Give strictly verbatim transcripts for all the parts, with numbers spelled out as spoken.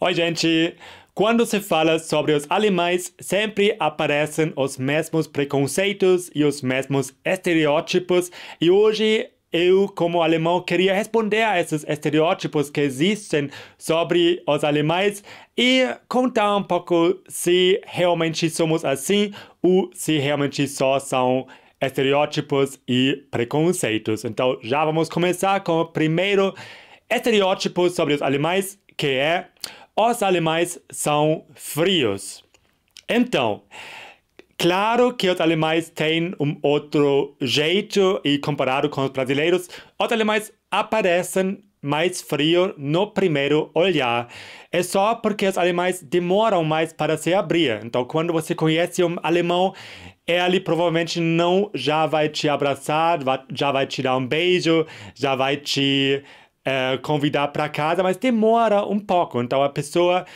Oi, gente! Quando se fala sobre os alemães, sempre aparecem os mesmos preconceitos e os mesmos estereótipos. E hoje eu, como alemão, queria responder a esses estereótipos que existem sobre os alemães e contar um pouco se realmente somos assim ou se realmente só são estereótipos e preconceitos. Então já vamos começar com o primeiro estereótipo sobre os alemães, que é: os alemães são frios. Então, claro que os alemães têm um outro jeito e comparado com os brasileiros, os alemães aparecem mais frios no primeiro olhar. É só porque os alemães demoram mais para se abrir. Então, quando você conhece um alemão, ele provavelmente não já vai te abraçar, já vai te dar um beijo, já vai te convidar para casa, mas demora um pouco. Então a pessoa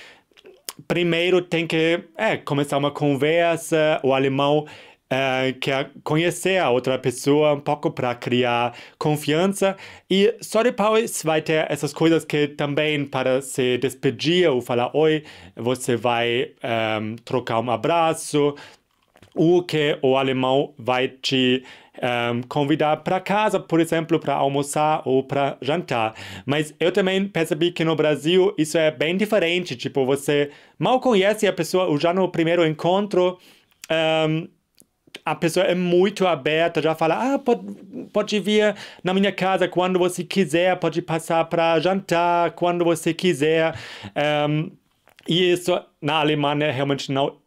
primeiro tem que é, começar uma conversa. O alemão é, quer conhecer a outra pessoa um pouco para criar confiança, e só depois vai ter essas coisas que também para se despedir ou falar oi, você vai é, trocar um abraço, o que o alemão vai te um, convidar para casa, por exemplo, para almoçar ou para jantar. Mas eu também percebi que no Brasil isso é bem diferente. Tipo, você mal conhece a pessoa, ou já no primeiro encontro, um, a pessoa é muito aberta, já fala, ah, pode, pode vir na minha casa quando você quiser, pode passar para jantar quando você quiser. Um, e isso na Alemanha realmente não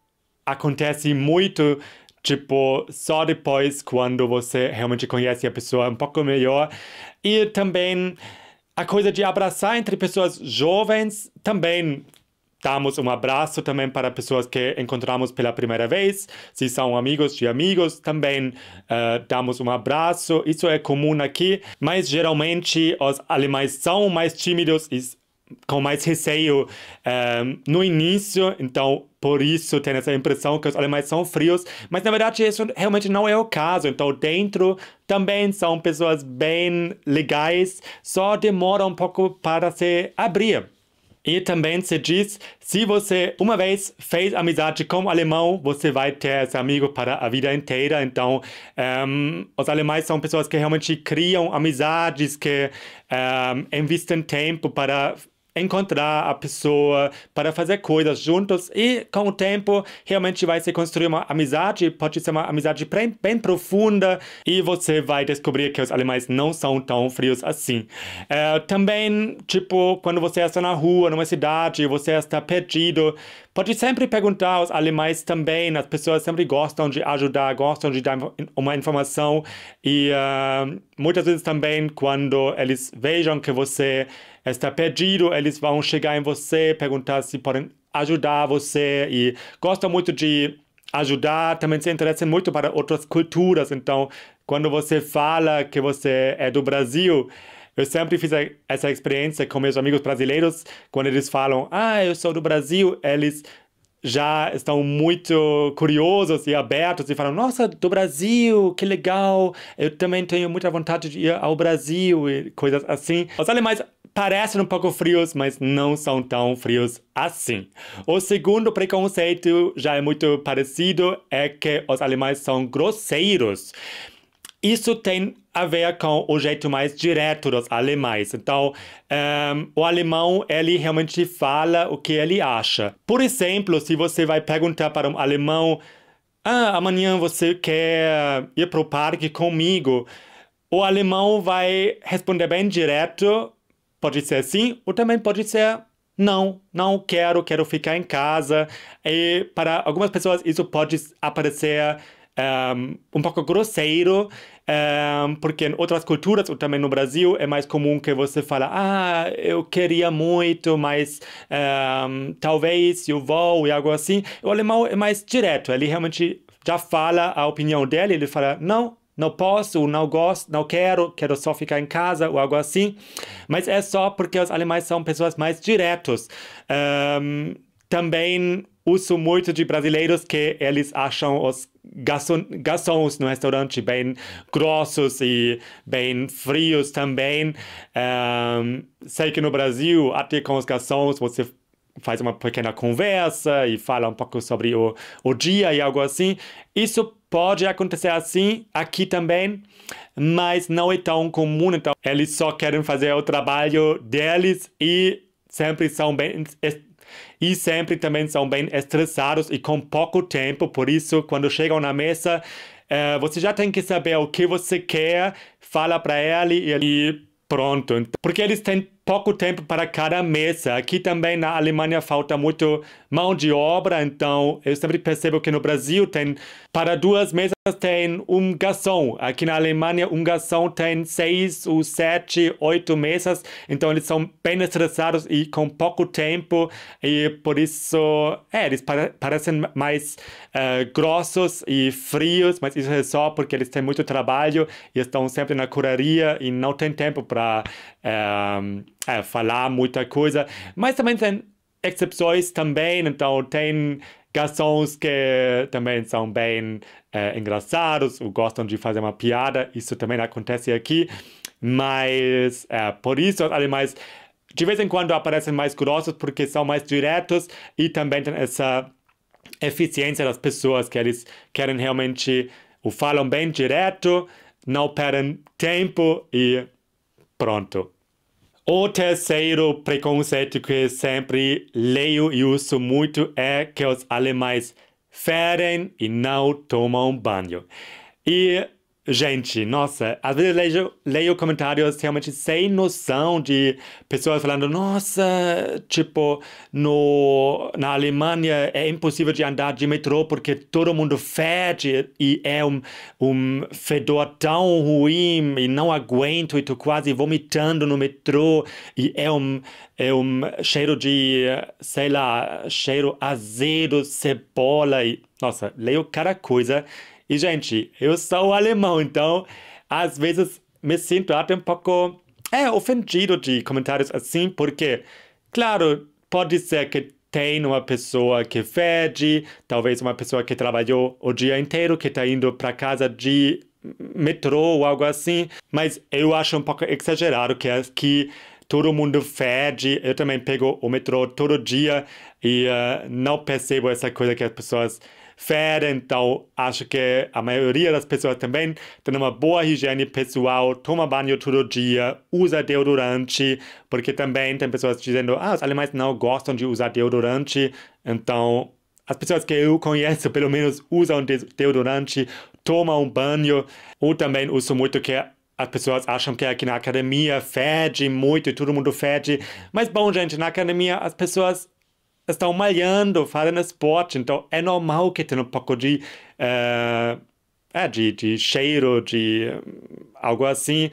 acontece muito, tipo, só depois quando você realmente conhece a pessoa um pouco melhor. E também a coisa de abraçar entre pessoas jovens, também damos um abraço também para pessoas que encontramos pela primeira vez. Se são amigos de amigos, também uh, damos um abraço. Isso é comum aqui, mas geralmente os alemães são mais tímidos e com mais receio um, no início, então por isso tem essa impressão que os alemães são frios, mas na verdade isso realmente não é o caso. Então dentro também são pessoas bem legais, só demora um pouco para se abrir. E também se diz, se você uma vez fez amizade com um alemão, você vai ter esse amigo para a vida inteira. Então, um, os alemães são pessoas que realmente criam amizades, que um, investem tempo para encontrar a pessoa, para fazer coisas juntos, e com o tempo realmente vai se construir uma amizade, pode ser uma amizade bem, bem profunda, e você vai descobrir que os alemães não são tão frios assim. É, também, tipo, quando você está na rua, numa cidade, você está perdido, pode sempre perguntar aos alemães também. As pessoas sempre gostam de ajudar, gostam de dar uma informação, e uh, muitas vezes também quando eles vejam que você está perdido, eles vão chegar em você, perguntar se podem ajudar você, e gostam muito de ajudar, também se interessam muito para outras culturas. Então, quando você fala que você é do Brasil, eu sempre fiz essa experiência com meus amigos brasileiros. Quando eles falam, ah, eu sou do Brasil, eles já estão muito curiosos e abertos e falam, nossa, do Brasil, que legal, eu também tenho muita vontade de ir ao Brasil, e coisas assim. Os alemães parecem um pouco frios, mas não são tão frios assim. O segundo preconceito já é muito parecido, é que os alemães são grosseiros. Isso tem a ver com o jeito mais direto dos alemães. Então, um, o alemão, ele realmente fala o que ele acha. Por exemplo, se você vai perguntar para um alemão, ah, amanhã você quer ir para o parque comigo? O alemão vai responder bem direto, pode ser sim, ou também pode ser não, não quero, quero ficar em casa. E para algumas pessoas isso pode aparecer Um, um pouco grosseiro, um, porque em outras culturas, ou também no Brasil, é mais comum que você fala, ah, eu queria muito, mas um, talvez eu vou, e algo assim. O alemão é mais direto, ele realmente já fala a opinião dele, ele fala, não, não posso, não gosto, não quero, quero só ficar em casa, ou algo assim. Mas é só porque os alemães são pessoas mais diretos. Um, também uso muito de brasileiros que eles acham os garçons, garçons no restaurante bem grossos e bem frios também. Um, sei que no Brasil, até com os garçons, você faz uma pequena conversa e fala um pouco sobre o, o dia e algo assim. Isso pode acontecer assim aqui também, mas não é tão comum. Então, eles só querem fazer o trabalho deles e sempre são bem... E sempre também são bem estressados e com pouco tempo. Por isso, quando chegam na mesa, uh, você já tem que saber o que você quer, fala para ele e ele... Pronto. Porque eles têm pouco tempo para cada mesa. Aqui também na Alemanha falta muito mão de obra, então eu sempre percebo que no Brasil tem, para duas mesas tem um garçom. Aqui na Alemanha um garçom tem seis ou sete, oito mesas, então eles são bem estressados e com pouco tempo, e por isso é, eles parecem mais uh, grossos e frios, mas isso é só porque eles têm muito trabalho e estão sempre na correria e não tem tempo para... Uh, É, falar muita coisa, mas também tem exceções também, então tem garçons que também são bem é, engraçados ou gostam de fazer uma piada, isso também acontece aqui, mas é, por isso os alemães de vez em quando aparecem mais grossos porque são mais diretos e também tem essa eficiência das pessoas que eles querem realmente, ou falam bem direto, não perdem tempo e pronto. O terceiro preconceito que sempre leio e uso muito é que os alemães ferem e não tomam banho. E, gente, nossa, às vezes leio, leio comentários realmente sem noção de pessoas falando, nossa, tipo, no, na Alemanha é impossível de andar de metrô porque todo mundo fede e é um, um fedor tão ruim e não aguento e tô quase vomitando no metrô e é um, é um cheiro de, sei lá, cheiro azedo, cebola e, nossa, leio cada coisa. E, gente, eu sou alemão, então, às vezes me sinto até um pouco é, ofendido de comentários assim, porque, claro, pode ser que tem uma pessoa que fede, talvez uma pessoa que trabalhou o dia inteiro, que está indo para casa de metrô ou algo assim, mas eu acho um pouco exagerado que aqui todo mundo fede, eu também pego o metrô todo dia e uh, não percebo essa coisa que as pessoas... Fede, então acho que a maioria das pessoas também tem uma boa higiene pessoal, toma banho todo dia, usa deodorante, porque também tem pessoas dizendo, ah, os alemães não gostam de usar deodorante, então as pessoas que eu conheço pelo menos usam deodorante, tomam banho, ou também uso muito que as pessoas acham que aqui na academia fede muito e todo mundo fede, mas bom, gente, na academia as pessoas estão malhando, fazendo esporte, então é normal que tenha um pouco de, uh, é, de, de cheiro, de um, algo assim,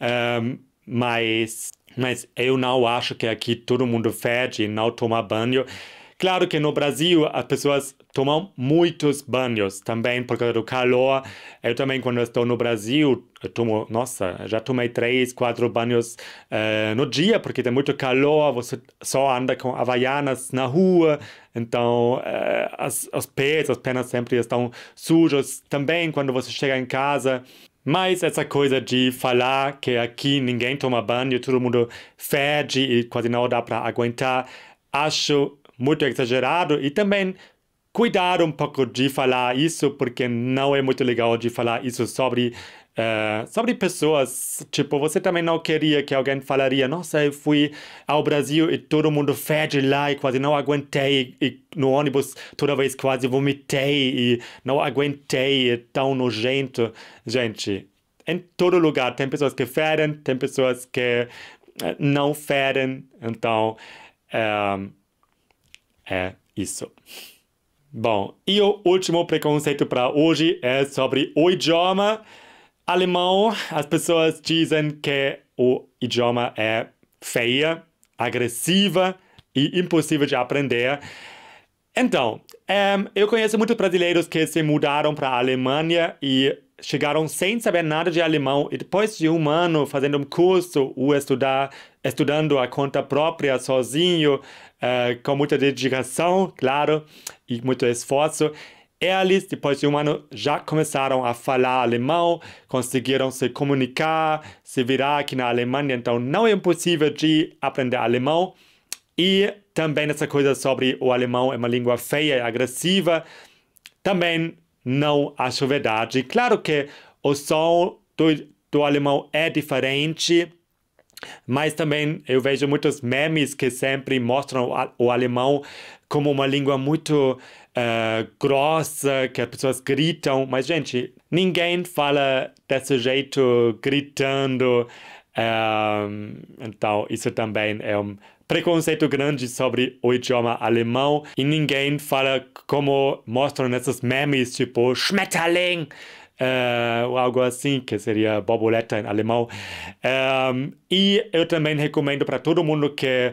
um, mas, mas eu não acho que aqui todo mundo fede e não toma banho. Claro que no Brasil as pessoas tomam muitos banhos também por causa do calor. Eu também, quando estou no Brasil, eu tomo, nossa, já tomei três, quatro banhos uh, no dia, porque tem muito calor, você só anda com havaianas na rua, então uh, as, os pés, as pernas sempre estão sujos também quando você chega em casa. Mas essa coisa de falar que aqui ninguém toma banho, todo mundo fede e quase não dá para aguentar, acho muito exagerado e também cuidar um pouco de falar isso, porque não é muito legal de falar isso sobre, uh, sobre pessoas. Tipo, você também não queria que alguém falaria, nossa, eu fui ao Brasil e todo mundo fede lá e quase não aguentei, e no ônibus toda vez quase vomitei e não aguentei, é tão nojento. Gente, em todo lugar tem pessoas que fedem, tem pessoas que uh, não fedem, então... Uh, É isso. Bom, e o último preconceito para hoje é sobre o idioma alemão. As pessoas dizem que o idioma é feia, agressiva e impossível de aprender. Então, um, eu conheço muitos brasileiros que se mudaram para a Alemanha e chegaram sem saber nada de alemão e depois de um ano fazendo um curso ou estudar, estudando a conta própria sozinho, uh, com muita dedicação, claro, e muito esforço, eles depois de um ano já começaram a falar alemão, conseguiram se comunicar, se virar aqui na Alemanha, então não é impossível de aprender alemão. E também essa coisa sobre o alemão é uma língua feia e agressiva, também não acho verdade. Claro que o som do, do alemão é diferente, mas também eu vejo muitos memes que sempre mostram o alemão como uma língua muito uh, grossa, que as pessoas gritam. Mas, gente, ninguém fala desse jeito, gritando. Uh, então, isso também é um preconceito grande sobre o idioma alemão. E ninguém fala como mostram nesses memes, tipo Schmetterling. Uh, ou algo assim, que seria borboleta em alemão. Um, e eu também recomendo para todo mundo que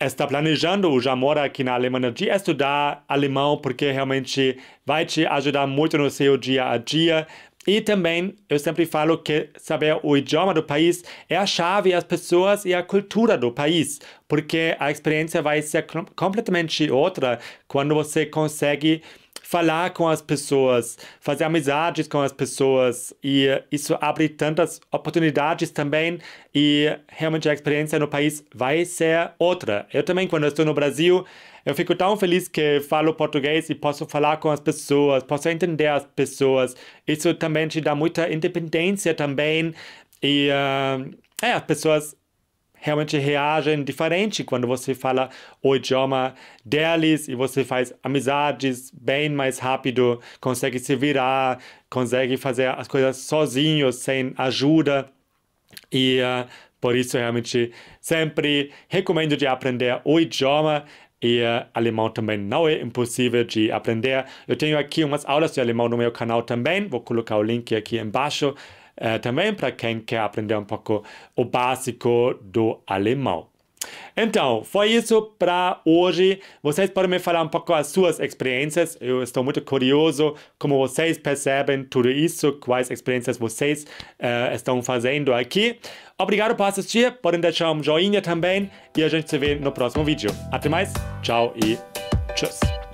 está planejando ou já mora aqui na Alemanha de estudar alemão, porque realmente vai te ajudar muito no seu dia a dia. E também eu sempre falo que saber o idioma do país é a chave, as pessoas e a cultura do país, porque a experiência vai ser completamente outra quando você consegue falar com as pessoas, fazer amizades com as pessoas, e isso abre tantas oportunidades também, e realmente a experiência no país vai ser outra. Eu também, quando estou no Brasil, eu fico tão feliz que falo português e posso falar com as pessoas, posso entender as pessoas. Isso também te dá muita independência também, e uh, é, as pessoas realmente reagem diferente quando você fala o idioma deles, e você faz amizades bem mais rápido, consegue se virar, consegue fazer as coisas sozinho, sem ajuda. E uh, por isso realmente sempre recomendo de aprender o idioma. E uh, alemão também não é impossível de aprender. Eu tenho aqui umas aulas de alemão no meu canal também, vou colocar o link aqui embaixo. Uh, também para quem quer aprender um pouco o básico do alemão. Então, foi isso para hoje. Vocês podem me falar um pouco as suas experiências. Eu estou muito curioso como vocês percebem tudo isso, quais experiências vocês uh, estão fazendo aqui. Obrigado por assistir. Podem deixar um joinha também. E a gente se vê no próximo vídeo. Até mais. Tchau e tchau.